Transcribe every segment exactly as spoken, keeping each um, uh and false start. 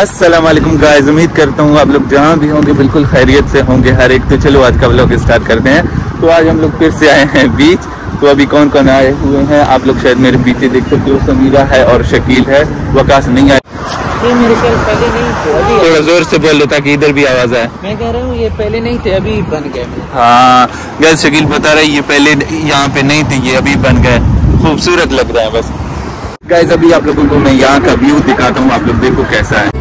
अस्सलाम वालेकुम गाइस, उम्मीद करता हूँ आप लोग जहाँ भी होंगे बिल्कुल खैरियत से होंगे हर एक। तो चलो आज का व्लॉग स्टार्ट करते हैं। तो आज हम लोग फिर से आए हैं बीच। तो अभी कौन कौन आए हुए हैं आप लोग शायद मेरे पीछे देख सकते हो, समीरा है और शकील है, वकास नहीं आए। ये मेरे ख्याल पहले नहीं थे, थोड़ा जोर से बोल लो ताकि इधर भी आवाज आए। मैं कह रहा हूँ ये पहले नहीं थे, अभी बन गए। हाँ गैस, शकील बता रहा है ये पहले यहाँ पे नहीं थे, ये अभी बन गए। खूबसूरत लग रहा है। बस गाइस अभी आप लोगों को मैं यहाँ का व्यू दिखाता हूँ, आप लोग देखो कैसा है।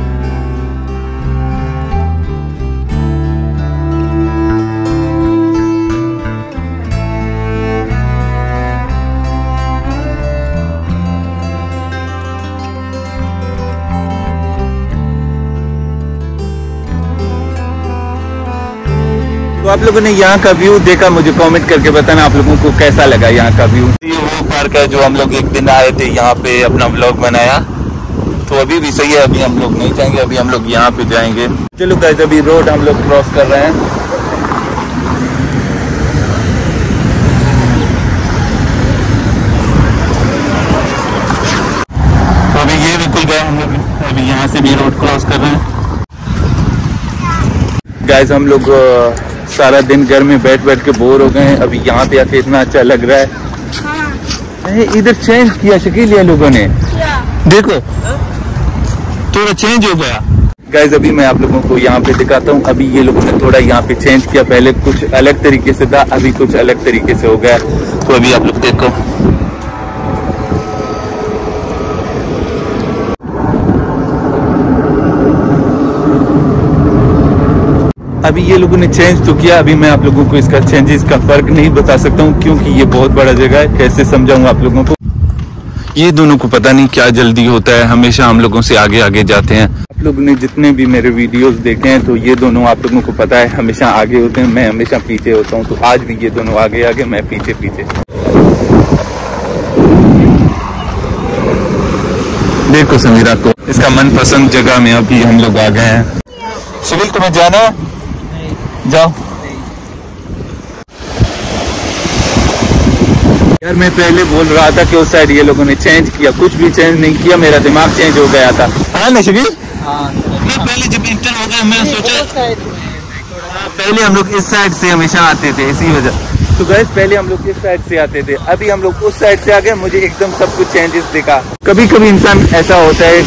तो आप लोगों ने यहाँ का व्यू देखा, मुझे कमेंट करके बताना आप लोगों को कैसा लगा यहाँ का व्यू। ये वो पार्क है जो हम लोग एक दिन आए थे, यहाँ पे अपना व्लॉग बनाया। तो अभी भी सही है, अभी हम लोग नहीं जाएंगे, अभी हम लोग यहाँ पे जाएंगे। चलो गाइस अभी रोड हम लोग क्रॉस कर रहे हैं। तो अभी ये बिल्कुल गए हम लोग, अभी यहाँ से भी रोड क्रॉस कर रहे हैं। गाइस हम लोग सारा दिन घर में बैठ बैठ के बोर हो गए हैं, अभी यहाँ पे आके इतना अच्छा लग रहा है। इधर चेंज किया शकील लोगों ने, देखो थोड़ा चेंज हो गया। गाइस अभी मैं आप लोगों को यहाँ पे दिखाता हूँ, अभी ये लोगों ने थोड़ा यहाँ पे चेंज किया। पहले कुछ अलग तरीके से था, अभी कुछ अलग तरीके से हो गया। तो अभी आप लोग देखो। अभी ये लोगों ने चेंज तो किया, अभी मैं आप लोगों को इसका चेंजेस का फर्क नहीं बता सकता हूँ क्योंकि ये बहुत बड़ा जगह है, कैसे समझाऊँ आप लोगों को। ये दोनों को पता नहीं क्या जल्दी होता है, हमेशा हम लोगों से आगे आगे जाते हैं। आप लोगों ने जितने भी मेरे वीडियोस देखे हैं तो ये दोनों आप लोगों को पता है हमेशा आगे होते हैं, मैं हमेशा पीछे होता हूँ। तो आज भी ये दोनों आगे आगे, मैं पीछे पीछे। देखो समीरा को इसका मनपसंद जगह में अभी हम लोग आ गए हैं। शकील तुम्हें जाना है? जाओ यार, मैं पहले बोल रहा था कि उस साइड ये लोगों ने चेंज किया, कुछ भी चेंज नहीं किया, मेरा दिमाग चेंज हो गया था। हाँ ना शकील, मैं पहले जब इंटर हो गया मैं सोचा, पहले हम लोग इस साइड से हमेशा आते थे इसी वजह। तो गाइस पहले हम लोग इस साइड से आते थे, अभी हम लोग उस साइड से आ गए, मुझे एकदम सब कुछ चेंजेस दिखा। कभी कभी इंसान ऐसा होता है,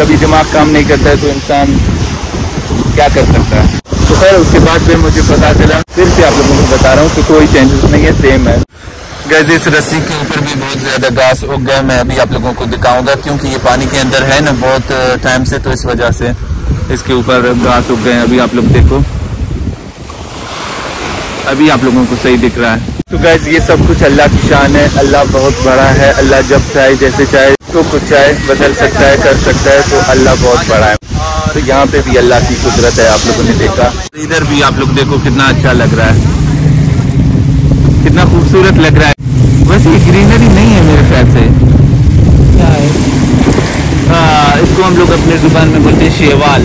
कभी दिमाग काम नहीं करता है तो इंसान क्या कर सकता है। तो खैर उसके बाद फिर मुझे पता चला, फिर से आप लोगों को बता रहा हूँ कि कोई चेंजेस नहीं है, सेम है। गाइस इस रस्सी के ऊपर भी बहुत ज्यादा घास उग गए, मैं अभी आप लोगों को दिखाऊंगा क्योंकि ये पानी के अंदर है ना बहुत टाइम से, तो इस वजह से इसके ऊपर घास उग गए। अभी आप लोग देखो, अभी आप लोगों को सही दिख रहा है। तो गाइस ये सब कुछ अल्लाह की शान है, अल्लाह बहुत बड़ा है। अल्लाह जब चाहे जैसे चाहे तो कुछ चाहे बदल सकता है, कर सकता है। तो अल्लाह बहुत बड़ा है, तो यहाँ पे भी अल्लाह की कुदरत है, आप लोगों ने देखा। इधर भी आप लोग देखो कितना अच्छा लग रहा है, कितना खूबसूरत लग रहा है। बस ये ग्रीनरी नहीं है मेरे ख्याल से, हाँ इसको हम लोग अपने जुबान में बोलते हैं शेवाल,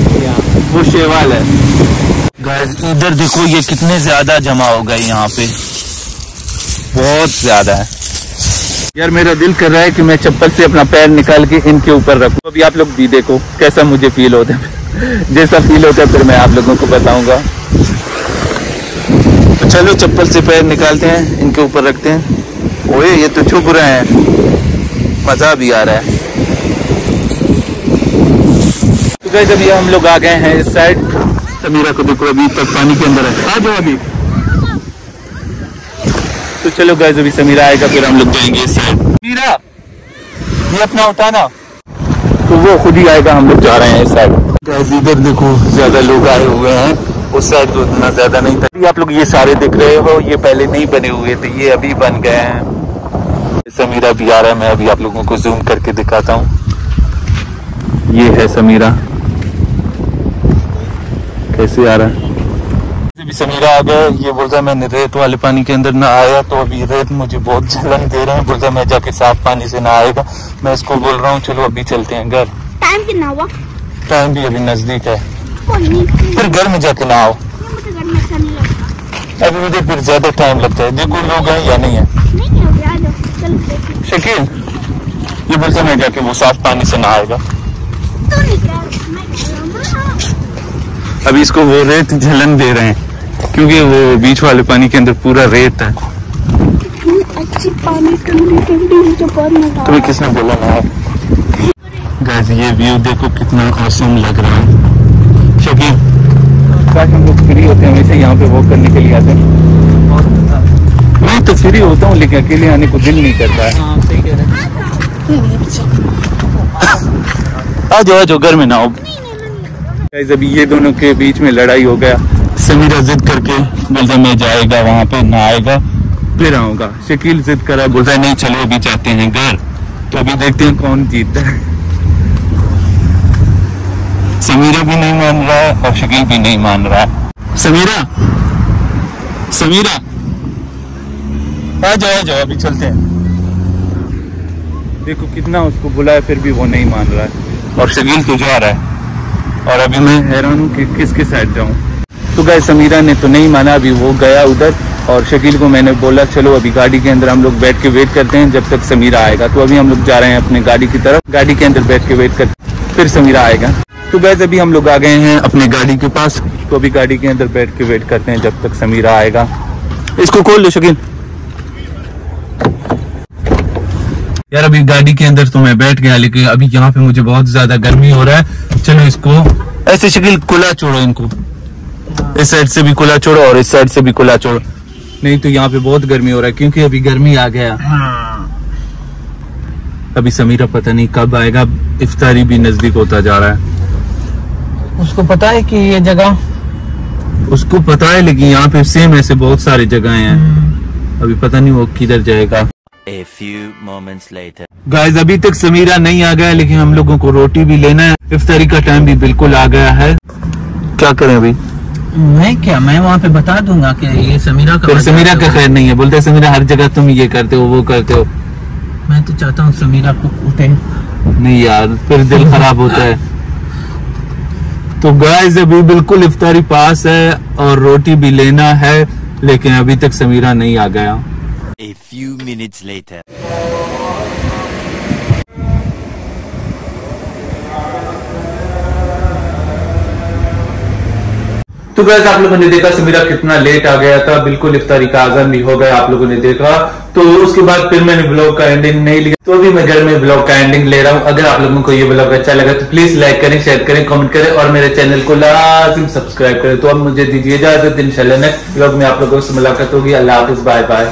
वो शेवाल है। गाइस इधर देखो ये कितने ज्यादा जमा हो गए यहाँ पे, बहुत ज्यादा है। यार मेरा दिल कर रहा है कि मैं चप्पल से अपना पैर निकाल के इनके ऊपर रखूं। अभी आप लोग भी देखो कैसा मुझे फील होता है, जैसा फील होता है फिर मैं आप लोगों को बताऊंगा। तो चलो चप्पल से पैर निकालते हैं, इनके ऊपर रखते हैं। ओए ये तो छुप रहे हैं, मजा भी आ रहा है। तो गाइस अभी हम लोग आ गए हैं इस साइड। समीरा को देखो अभी तक पानी के अंदर है, आ जाओ अभी। तो चलो गाइस अभी समीरा आएगा फिर हम लोग जाएंगे इस साइड। समीरा ये अपना उठाना, तो वो खुद ही आएगा, हम लोग जा रहे हैं इस साइड। गाइस इधर देखो ज्यादा लोग आए हुए हैं, उस साइड तो इतना ज्यादा नहीं था। आप लोग ये सारे दिख रहे हो, ये पहले नहीं बने हुए थे, ये अभी बन गए हैं। समीरा भी आ रहा है, मैं अभी आप लोगों को जूम करके दिखाता हूँ। ये है समीरा, कैसे आ रहा है। अभी समीरा आ गया, ये बोल रहा मैं रेत वाले पानी के अंदर ना आया, तो अभी रेत मुझे बहुत जलन दे रहे हैं। बोल रहा मैं जाके साफ पानी से ना आएगा, मैं इसको बोल रहा हूँ चलो अभी चलते हैं घर। टाइम कितना हुआ? टाइम भी अभी नजदीक है, फिर घर में जाके नहाओ। अभी मुझे फिर ज्यादा टाइम लगता है। देखो लोग हैं या नहीं है। शकील ये बोल रहा मैं जाके वो साफ पानी से नहाएगा। अभी इसको वो रेत जलन दे रहे हैं क्योंकि वो बीच वाले पानी के अंदर पूरा रेत है। अच्छी पानी ठंडी ठंडी जो तुम्हें किसने बोला ना। गाइस ये व्यू देखो कितना औसम लग रहा है। काश हम लोग फ्री होते हैं, हमेशा यहाँ पे वॉक करने के लिए आते हैं। मैं तो फ्री होता हूँ लेकिन अकेले आने को दिल नहीं करता है। आज आज घर में ना हो। गाइस अभी ये दोनों के बीच में लड़ाई हो गया। समीरा जिद करके बोलता मैं जाएगा वहाँ पे ना आएगा फिर आऊँगा। शकील जिद करा बोलता नहीं चलो अभी जाते हैं घर। तो अभी देखते हैं कौन जीतता है। समीरा भी नहीं मान रहा है और शकील भी नहीं मान रहा है। समीरा समीरा आ जाओ आ जाओ अभी चलते हैं। देखो कितना उसको बुलाया फिर भी वो नहीं मान रहा है और शकील तो जा रहा है। और अभी मैं हैरान हूँ कि किसके साथ जाऊँ। तो गाइस समीरा ने तो नहीं माना, अभी वो गया उधर। और शकील को मैंने बोला चलो अभी गाड़ी के अंदर हम लोग बैठ के वेट करते हैं जब तक समीरा आएगा। तो अभी हम लोग जा रहे हैं अपने गाड़ी की तरफ, गाड़ी के अंदर बैठ के वेट करते फिर समीरा आएगा। तो गाइस अभी हम लोग आ गए हैं अपने गाड़ी के पास। तो अभी गाड़ी के अंदर बैठ के वेट करते हैं जब तक समीरा आएगा। इसको खोल लो शकील। यार अभी गाड़ी के अंदर तो मैं बैठ गया लेकिन अभी यहाँ पे मुझे बहुत ज्यादा गर्मी हो रहा है। चलो इसको ऐसे शकील खुला छोड़ो, इनको इस साइड से भी खुला छोड़ो और इस साइड से भी खुला छोड़ो, नहीं तो यहाँ पे बहुत गर्मी हो रहा है क्योंकि अभी गर्मी आ गया। अभी समीरा पता नहीं कब आएगा। इफ्तारी भी नजदीक होता जा रहा है। उसको पता है कि ये जगह उसको पता है लेकिन यहाँ पे सेम ऐसे बहुत सारी जगह है। अभी पता नहीं वो किधर जाएगा। A few moments later. Guys अभी तक समीरा नहीं आ गया लेकिन हम लोगों को रोटी भी लेना है। इफ्तारी का टाइम भी बिल्कुल आ गया है। क्या करें अभी? मैं क्या मैं वहाँ पे बता दूंगा कि ये समीरा का फिर समीरा का खैर नहीं है। बोलते समीरा हर जगह तुम ये करते हो वो करते हो। मैं तो चाहता हूँ समीरा को कूटे। नहीं यार फिर दिल खराब होता है। तो गाइस अभी बिल्कुल इफ्तारी पास है और रोटी भी लेना है लेकिन अभी तक समीरा नहीं आ गया। A few minutes later. तो गाइस आप लोगों ने देखा समीरा कितना लेट आ गया था। बिल्कुल इफ्तारी का आज़ान भी हो गया, आप लोगों ने देखा। तो उसके बाद फिर मैंने ब्लॉग का एंडिंग नहीं लिया तो अभी मैं घर में ब्लॉग का एंडिंग ले रहा हूँ। अगर आप लोगों को ये ब्लॉग अच्छा लगा तो प्लीज लाइक करें, शेयर करें, कमेंट करें और मेरे चैनल को लाजिम सब्सक्राइब करें। तो अब मुझे दीजिए इजाजत। इंशाल्लाह नेक्स्ट ब्लॉग में आप लोगों से मुलाकात होगी। अल्लाह हाफिज, बाय बाय।